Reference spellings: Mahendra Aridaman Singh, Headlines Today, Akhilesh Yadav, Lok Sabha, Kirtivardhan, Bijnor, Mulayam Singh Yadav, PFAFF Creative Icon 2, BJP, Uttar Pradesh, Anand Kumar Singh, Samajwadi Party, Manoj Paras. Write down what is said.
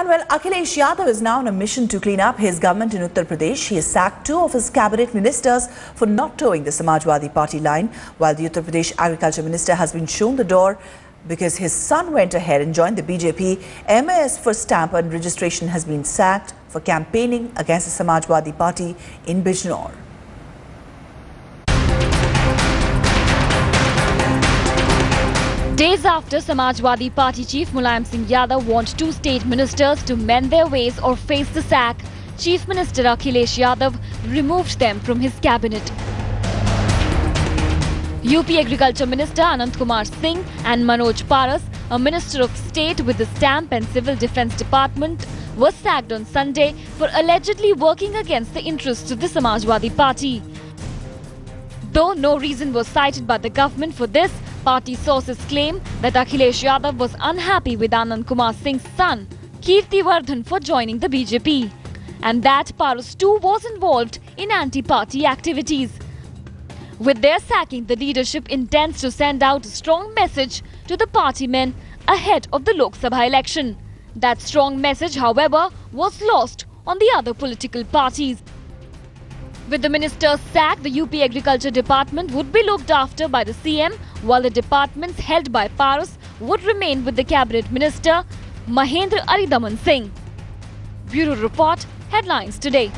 And well, Akhilesh Yadav is now on a mission to clean up his government in Uttar Pradesh. He has sacked two of his cabinet ministers for not towing the Samajwadi Party line, while the Uttar Pradesh agriculture minister has been shown the door because his son went ahead and joined the BJP. MAS for stamp and registration has been sacked for campaigning against the Samajwadi Party in Bijnor. Days after Samajwadi Party Chief Mulayam Singh Yadav warned two state ministers to mend their ways or face the sack, Chief Minister Akhilesh Yadav removed them from his cabinet. UP Agriculture Minister Anand Kumar Singh and Manoj Paras, a Minister of State with the Stamp and Civil Defence Department, were sacked on Sunday for allegedly working against the interests of the Samajwadi Party. Though no reason was cited by the government for this, party sources claim that Akhilesh Yadav was unhappy with Anand Kumar Singh's son, Kirtivardhan, for joining the BJP, and that Paras too was involved in anti-party activities. With their sacking, the leadership intends to send out a strong message to the party men ahead of the Lok Sabha election. That strong message, however, was lost on the other political parties. With the minister's sack, the UP Agriculture Department would be looked after by the CM, while the departments held by Paras would remain with the Cabinet Minister, Mahendra Aridaman Singh. Bureau Report, Headlines Today.